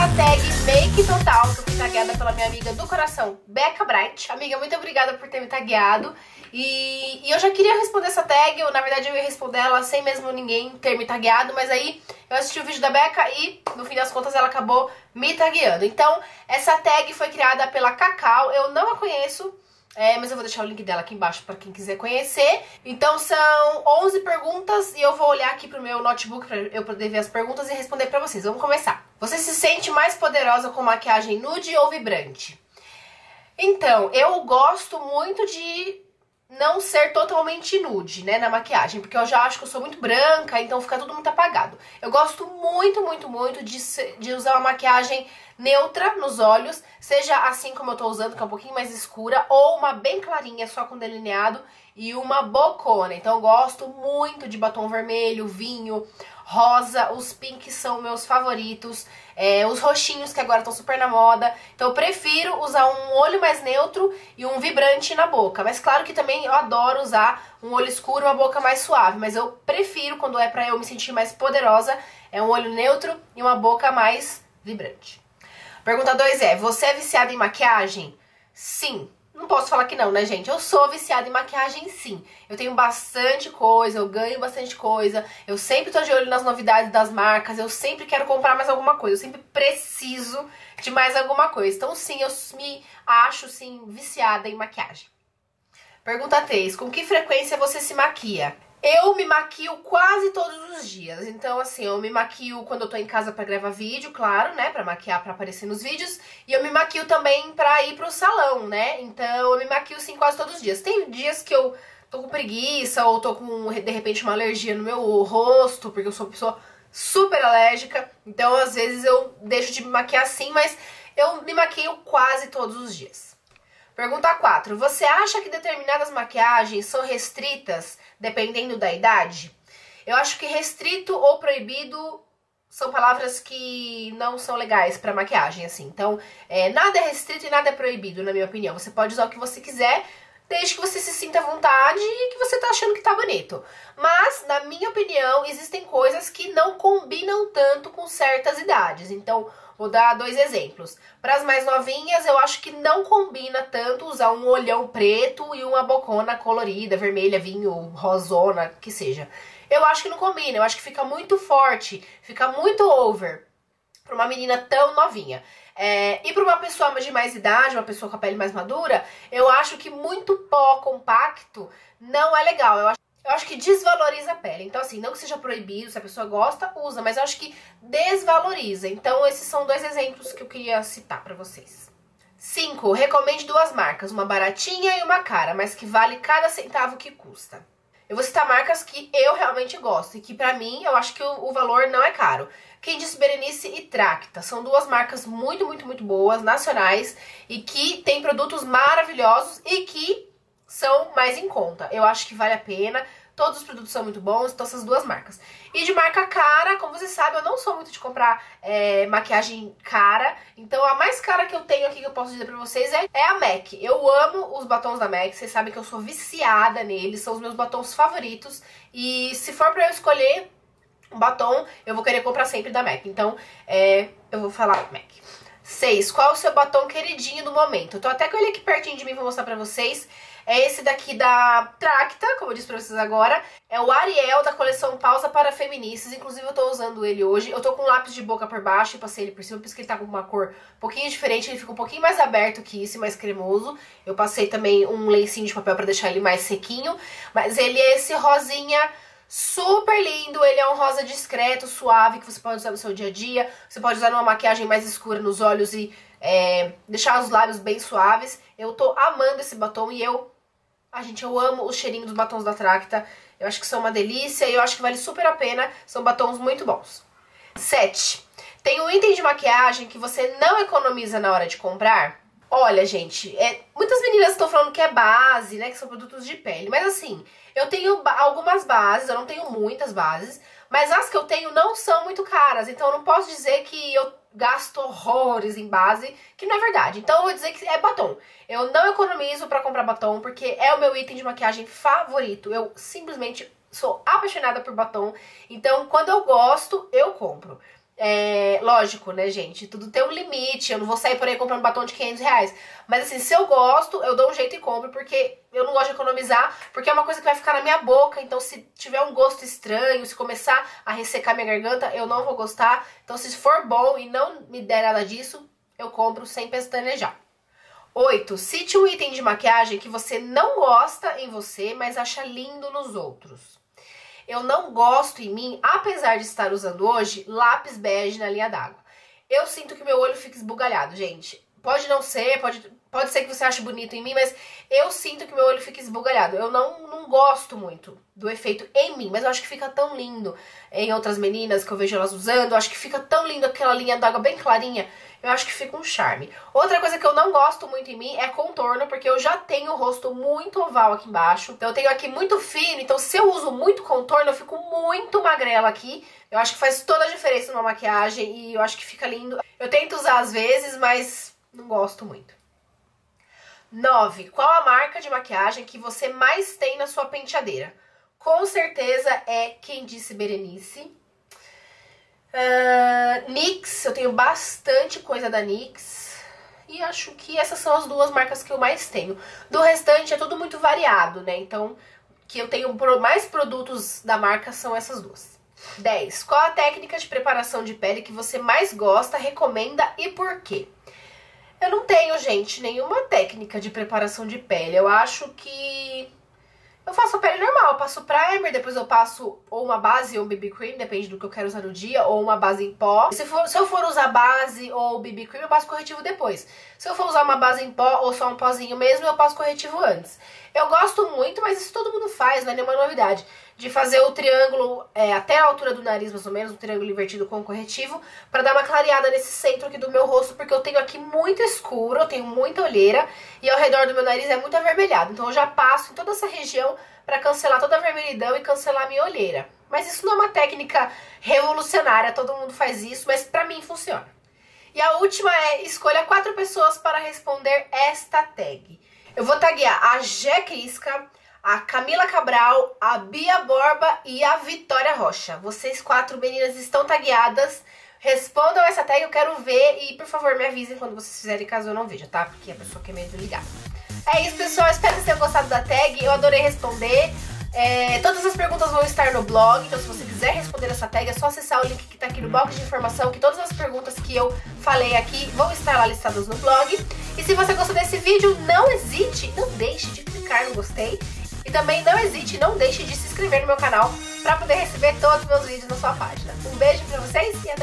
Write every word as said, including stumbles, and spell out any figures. a tag Make Total, que eu fui tagueada pela minha amiga do coração, Becca Bright. Amiga, muito obrigada por ter me tagueado. E, e eu já queria responder essa tag, eu, na verdade eu ia responder ela sem mesmo ninguém ter me tagueado, mas aí eu assisti o vídeo da Becca e, no fim das contas, ela acabou me tagueando. Então, essa tag foi criada pela Cacau, eu não a conheço, é, mas eu vou deixar o link dela aqui embaixo pra quem quiser conhecer. Então são onze perguntas e eu vou olhar aqui pro meu notebook pra eu poder ver as perguntas e responder pra vocês. Vamos começar. Você se sente mais poderosa com maquiagem nude ou vibrante? Então, eu gosto muito de não ser totalmente nude, né, na maquiagem, porque eu já acho que eu sou muito branca, então fica tudo muito apagado. Eu gosto muito, muito, muito de, de usar uma maquiagem neutra nos olhos, seja assim como eu tô usando, que é um pouquinho mais escura, ou uma bem clarinha, só com delineado, e uma bocona. Então eu gosto muito de batom vermelho, vinho, rosa, os pinks são meus favoritos, é, os roxinhos que agora estão super na moda. Então eu prefiro usar um olho mais neutro e um vibrante na boca. Mas claro que também eu adoro usar um olho escuro e uma boca mais suave, mas eu prefiro, quando é pra eu me sentir mais poderosa, é um olho neutro e uma boca mais vibrante. Pergunta dois é, você é viciada em maquiagem? Sim. Não posso falar que não, né, gente? Eu sou viciada em maquiagem, sim. Eu tenho bastante coisa, eu ganho bastante coisa, eu sempre tô de olho nas novidades das marcas, eu sempre quero comprar mais alguma coisa, eu sempre preciso de mais alguma coisa. Então, sim, eu me acho, sim, viciada em maquiagem. Pergunta três, com que frequência você se maquia? Eu me maquio quase todos os dias, então assim, eu me maquio quando eu tô em casa pra gravar vídeo, claro, né, pra maquiar, pra aparecer nos vídeos, e eu me maquio também pra ir pro salão, né, então eu me maquio sim quase todos os dias. Tem dias que eu tô com preguiça ou tô com, de repente, uma alergia no meu rosto, porque eu sou uma pessoa super alérgica, então às vezes eu deixo de me maquiar sim, mas eu me maquio quase todos os dias. Pergunta quatro. Você acha que determinadas maquiagens são restritas dependendo da idade? Eu acho que restrito ou proibido são palavras que não são legais pra maquiagem, assim. Então, é, nada é restrito e nada é proibido, na minha opinião. Você pode usar o que você quiser, desde que você se sinta à vontade e que você tá achando que tá bonito. Mas, na minha opinião, existem coisas que não combinam tanto com certas idades. Então, vou dar dois exemplos. Para as mais novinhas, eu acho que não combina tanto usar um olhão preto e uma bocona colorida, vermelha, vinho, rosona, que seja. Eu acho que não combina, eu acho que fica muito forte, fica muito over para uma menina tão novinha. É, e para uma pessoa de mais idade, uma pessoa com a pele mais madura, eu acho que muito pó compacto não é legal. Eu acho Eu acho que desvaloriza a pele. Então, assim, não que seja proibido, se a pessoa gosta, usa, mas eu acho que desvaloriza. Então, esses são dois exemplos que eu queria citar pra vocês. cinco. Recomende duas marcas, uma baratinha e uma cara, mas que vale cada centavo que custa. Eu vou citar marcas que eu realmente gosto e que, pra mim, eu acho que o, o valor não é caro. Quem disse Berenice e Tracta. São duas marcas muito, muito, muito boas, nacionais, e que têm produtos maravilhosos e que são mais em conta. Eu acho que vale a pena. Todos os produtos são muito bons, então essas duas marcas. E de marca cara, como vocês sabem, eu não sou muito de comprar é, maquiagem cara. Então a mais cara que eu tenho aqui que eu posso dizer pra vocês é, é a MAC. Eu amo os batons da MAC, vocês sabem que eu sou viciada neles, são os meus batons favoritos. E se for pra eu escolher um batom, eu vou querer comprar sempre da MAC. Então é, eu vou falar MAC. seis. Qual é o seu batom queridinho do momento? Eu tô até com ele aqui pertinho de mim, vou mostrar pra vocês. É esse daqui da Tracta, como eu disse pra vocês agora. É o Ariel da coleção Pausa para Feministas. Inclusive eu tô usando ele hoje. Eu tô com um lápis de boca por baixo e passei ele por cima, por isso que ele tá com uma cor um pouquinho diferente. Ele fica um pouquinho mais aberto que esse, mais cremoso. Eu passei também um lencinho de papel pra deixar ele mais sequinho. Mas ele é esse rosinha super lindo, ele é um rosa discreto, suave, que você pode usar no seu dia a dia. Você pode usar numa maquiagem mais escura nos olhos e é, deixar os lábios bem suaves. Eu tô amando esse batom e eu... Ah, gente, eu amo o cheirinho dos batons da Tracta. Eu acho que são uma delícia e eu acho que vale super a pena. São batons muito bons. sete. Tem um item de maquiagem que você não economiza na hora de comprar? Olha, gente, é, muitas meninas estão falando que é base, né, que são produtos de pele, mas assim, eu tenho ba- algumas bases, eu não tenho muitas bases, mas as que eu tenho não são muito caras, então eu não posso dizer que eu gasto horrores em base, que não é verdade, então eu vou dizer que é batom. Eu não economizo pra comprar batom, porque é o meu item de maquiagem favorito, eu simplesmente sou apaixonada por batom, então quando eu gosto, eu compro. É, lógico, né, gente? Tudo tem um limite. Eu não vou sair por aí comprando batom de quinhentos reais. Mas assim, se eu gosto, eu dou um jeito e compro, porque eu não gosto de economizar, porque é uma coisa que vai ficar na minha boca. Então, se tiver um gosto estranho, se começar a ressecar minha garganta, eu não vou gostar. Então, se for bom e não me der nada disso, eu compro sem pestanejar. oito. Cite um item de maquiagem que você não gosta em você, mas acha lindo nos outros. Eu não gosto em mim, apesar de estar usando hoje, lápis bege na linha d'água. Eu sinto que meu olho fica esbugalhado, gente. Pode não ser, pode, pode ser que você ache bonito em mim, mas eu sinto que meu olho fica esbugalhado. Eu não, não gosto muito do efeito em mim, mas eu acho que fica tão lindo em outras meninas que eu vejo elas usando. Eu acho que fica tão lindo aquela linha d'água bem clarinha. Eu acho que fica um charme. Outra coisa que eu não gosto muito em mim é contorno, porque eu já tenho o rosto muito oval aqui embaixo. Então eu tenho aqui muito fino, então se eu uso muito contorno, eu fico muito magrela aqui. Eu acho que faz toda a diferença numa maquiagem e eu acho que fica lindo. Eu tento usar às vezes, mas não gosto muito. nove. Qual a marca de maquiagem que você mais tem na sua penteadeira? Com certeza é Quem Disse Berenice. Uh, NYX, eu tenho bastante coisa da NYX. E acho que essas são as duas marcas que eu mais tenho. Do restante é tudo muito variado, né? Então, que eu tenho mais produtos da marca são essas duas. dez. Qual a técnica de preparação de pele que você mais gosta, recomenda e por quê? Eu não tenho, gente, nenhuma técnica de preparação de pele. Eu acho que... eu faço a pele normal, eu passo primer, depois eu passo ou uma base ou um B B cream, depende do que eu quero usar no dia, ou uma base em pó. Se, for, se eu for usar base ou B B cream, eu passo corretivo depois. Se eu for usar uma base em pó ou só um pozinho mesmo, eu passo corretivo antes. Eu gosto muito, mas isso todo mundo faz, não é nenhuma novidade, de fazer o triângulo é, até a altura do nariz, mais ou menos, um triângulo invertido com corretivo, pra dar uma clareada nesse centro aqui do meu rosto, porque eu tenho aqui muito escuro, eu tenho muita olheira, e ao redor do meu nariz é muito avermelhado. Então eu já passo em toda essa região pra cancelar toda a vermelhidão e cancelar a minha olheira. Mas isso não é uma técnica revolucionária, todo mundo faz isso, mas pra mim funciona. E a última é, escolha quatro pessoas para responder esta tag. Eu vou taguear a Jeh Crisca, a Camila Cabral, a Bia Borba e a Vitória Rocha. Vocês quatro meninas estão tagueadas. Respondam essa tag, eu quero ver. E, por favor, me avisem quando vocês fizerem, caso eu não veja, tá? Porque a pessoa quer meio desligada. É isso, pessoal. Espero que vocês tenham gostado da tag. Eu adorei responder. É, todas as perguntas vão estar no blog, então se você quiser responder essa tag, é só acessar o link que tá aqui no box de informação, que todas as perguntas que eu falei aqui vão estar lá listadas no blog. E se você gostou desse vídeo, não hesite, não deixe de clicar no gostei. E também não hesite, não deixe de se inscrever no meu canal para poder receber todos os meus vídeos na sua página. Um beijo pra vocês e até!